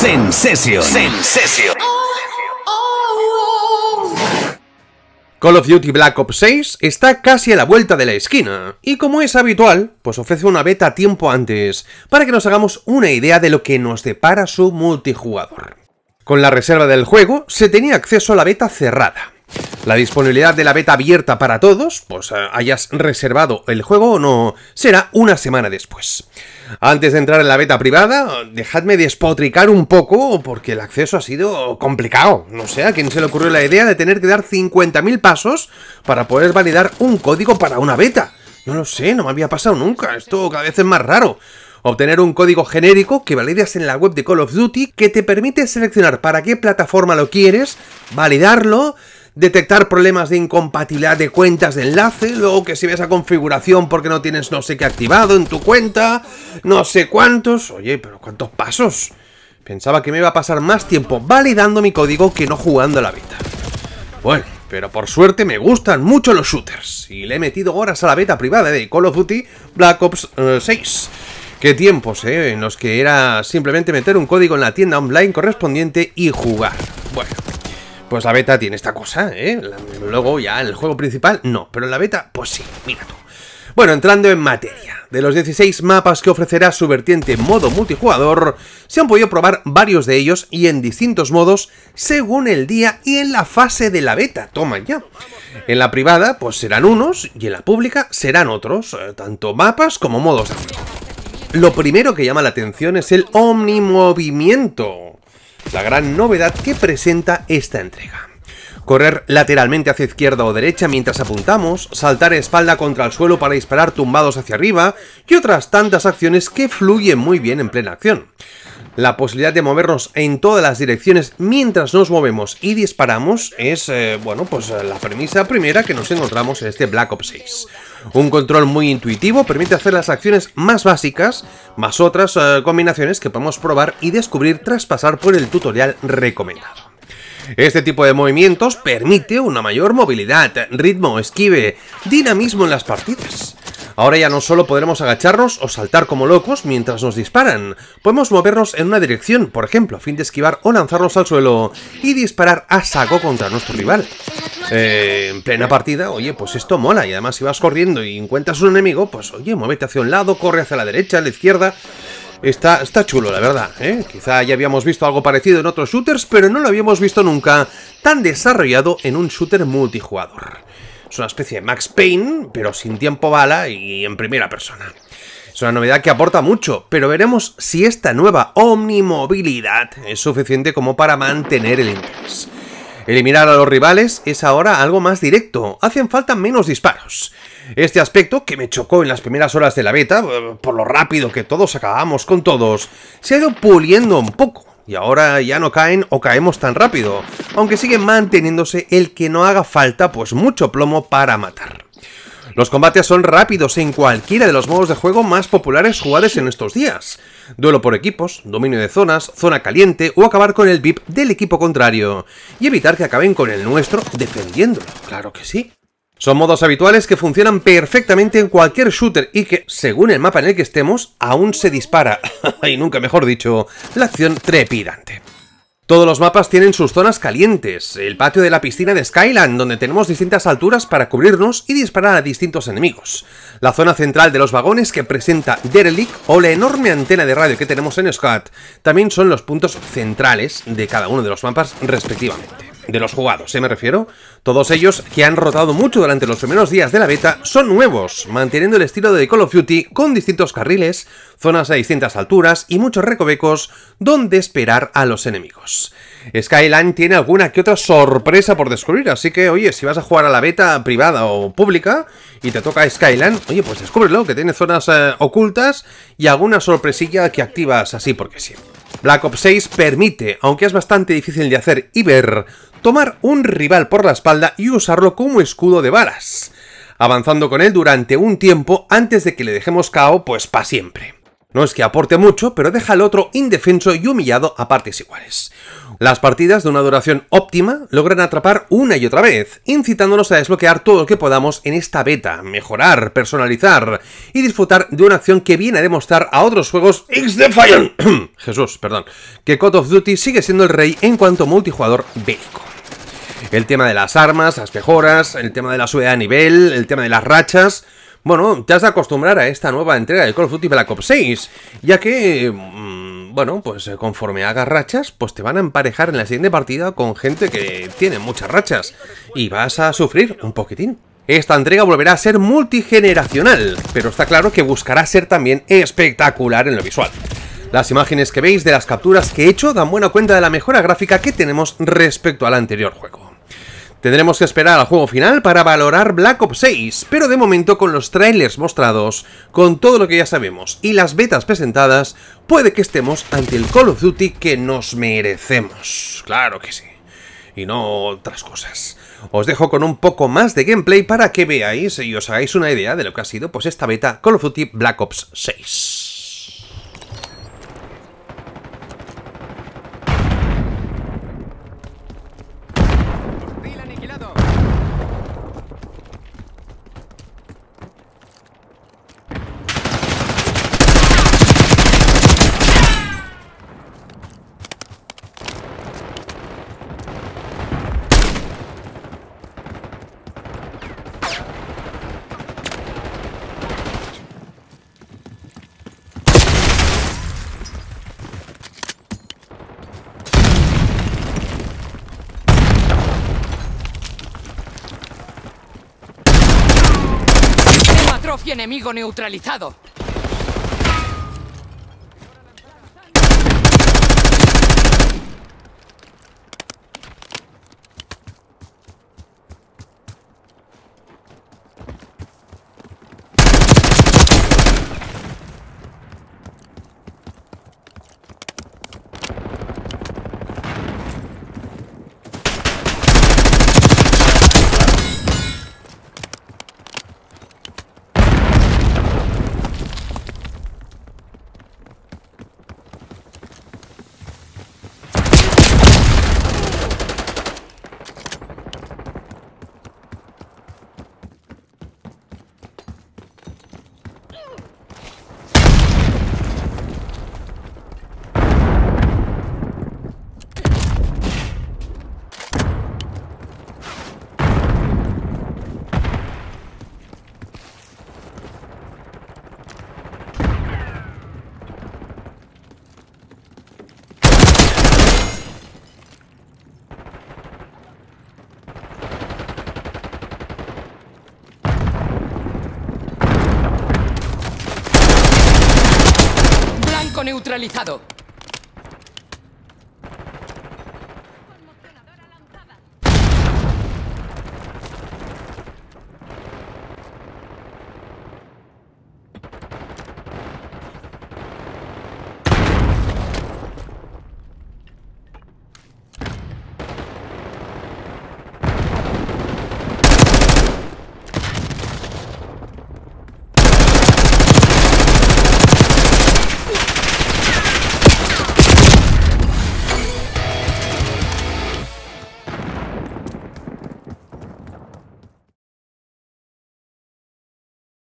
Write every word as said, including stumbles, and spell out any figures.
Sensession. Sensession. Call of Duty Black Ops seis está casi a la vuelta de la esquina, y como es habitual, pues ofrece una beta tiempo antes, para que nos hagamos una idea de lo que nos depara su multijugador. Con la reserva del juego, se tenía acceso a la beta cerrada. La disponibilidad de la beta abierta para todos, pues hayas reservado el juego o no, será una semana después. Antes de entrar en la beta privada, dejadme despotricar un poco, porque el acceso ha sido complicado. No sé a quién se le ocurrió la idea de tener que dar cincuenta mil pasos para poder validar un código para una beta. No lo sé, no me había pasado nunca, esto cada vez es más raro. Obtener un código genérico que validas en la web de Call of Duty, que te permite seleccionar para qué plataforma lo quieres, validarlo, detectar problemas de incompatibilidad de cuentas de enlace, luego que si ves a configuración porque no tienes no sé qué activado en tu cuenta, no sé cuántos... Oye, pero ¿cuántos pasos? Pensaba que me iba a pasar más tiempo validando mi código que no jugando a la beta. Bueno, pero por suerte me gustan mucho los shooters, y le he metido horas a la beta privada de Call of Duty Black Ops seis. Qué tiempos, ¿eh? En los que era simplemente meter un código en la tienda online correspondiente y jugar. Bueno... Pues la beta tiene esta cosa, ¿eh? Luego ya en el juego principal no, pero en la beta, pues sí, mira tú. Bueno, entrando en materia, de los dieciséis mapas que ofrecerá su vertiente modo multijugador, se han podido probar varios de ellos y en distintos modos según el día y en la fase de la beta, toma ya. En la privada, pues serán unos y en la pública serán otros, tanto mapas como modos de juego. Lo primero que llama la atención es el omnimovimiento. La gran novedad que presenta esta entrega. Correr lateralmente hacia izquierda o derecha mientras apuntamos, saltar espalda contra el suelo para disparar tumbados hacia arriba y otras tantas acciones que fluyen muy bien en plena acción. La posibilidad de movernos en todas las direcciones mientras nos movemos y disparamos es, eh, bueno, pues la premisa primera que nos encontramos en este Black Ops seis. Un control muy intuitivo permite hacer las acciones más básicas, más otras eh, combinaciones que podemos probar y descubrir tras pasar por el tutorial recomendado. Este tipo de movimientos permite una mayor movilidad, ritmo, esquive, dinamismo en las partidas. Ahora ya no solo podremos agacharnos o saltar como locos mientras nos disparan, podemos movernos en una dirección, por ejemplo, a fin de esquivar o lanzarnos al suelo y disparar a saco contra nuestro rival. Eh, en plena partida, oye, pues esto mola, y además si vas corriendo y encuentras un enemigo, pues oye, muévete hacia un lado, corre hacia la derecha, a la izquierda... Está, está chulo, la verdad, ¿eh? Quizá ya habíamos visto algo parecido en otros shooters, pero no lo habíamos visto nunca tan desarrollado en un shooter multijugador. Es una especie de Max Payne, pero sin tiempo bala y en primera persona. Es una novedad que aporta mucho, pero veremos si esta nueva omnimovilidad es suficiente como para mantener el interés. Eliminar a los rivales es ahora algo más directo, hacen falta menos disparos. Este aspecto, que me chocó en las primeras horas de la beta, por lo rápido que todos acabamos con todos, se ha ido puliendo un poco, y ahora ya no caen o caemos tan rápido, aunque sigue manteniéndose el que no haga falta pues mucho plomo para matar. Los combates son rápidos en cualquiera de los modos de juego más populares jugados en estos días. Duelo por equipos, dominio de zonas, zona caliente o acabar con el V I P del equipo contrario y evitar que acaben con el nuestro defendiéndolo, claro que sí. Son modos habituales que funcionan perfectamente en cualquier shooter y que, según el mapa en el que estemos, aún se dispara, y nunca mejor dicho, la acción trepidante. Todos los mapas tienen sus zonas calientes, el patio de la piscina de Skyland, donde tenemos distintas alturas para cubrirnos y disparar a distintos enemigos, la zona central de los vagones que presenta Derelict o la enorme antena de radio que tenemos en Scott, también son los puntos centrales de cada uno de los mapas respectivamente. De los jugados, ¿eh? Me refiero. Todos ellos, que han rotado mucho durante los primeros días de la beta, son nuevos, manteniendo el estilo de Call of Duty con distintos carriles, zonas a distintas alturas y muchos recovecos donde esperar a los enemigos. Skyland tiene alguna que otra sorpresa por descubrir, así que, oye, si vas a jugar a la beta privada o pública y te toca Skyland, oye, pues descúbrelo, que tiene zonas eh, ocultas y alguna sorpresilla que activas así porque sí. Black Ops seis permite, aunque es bastante difícil de hacer y ver, tomar un rival por la espalda y usarlo como escudo de balas, avanzando con él durante un tiempo antes de que le dejemos K O pues para siempre. No es que aporte mucho, pero deja al otro indefenso y humillado a partes iguales. Las partidas de una duración óptima logran atrapar una y otra vez, incitándonos a desbloquear todo lo que podamos en esta beta, mejorar, personalizar y disfrutar de una acción que viene a demostrar a otros juegos X-Defiant Jesús, perdón, que Call of Duty sigue siendo el rey en cuanto a multijugador bélico. El tema de las armas, las mejoras, el tema de la subida de nivel, el tema de las rachas... Bueno, te has de acostumbrar a esta nueva entrega de Call of Duty Black Ops seis, ya que, bueno, pues conforme hagas rachas, pues te van a emparejar en la siguiente partida con gente que tiene muchas rachas, y vas a sufrir un poquitín. Esta entrega volverá a ser multigeneracional, pero está claro que buscará ser también espectacular en lo visual. Las imágenes que veis de las capturas que he hecho dan buena cuenta de la mejora gráfica que tenemos respecto al anterior juego. Tendremos que esperar al juego final para valorar Black Ops seis, pero de momento con los trailers mostrados, con todo lo que ya sabemos y las betas presentadas, puede que estemos ante el Call of Duty que nos merecemos. Claro que sí. Y no otras cosas. Os dejo con un poco más de gameplay para que veáis y os hagáis una idea de lo que ha sido pues esta beta Call of Duty Black Ops seis. Enemigo neutralizado. Neutralizado.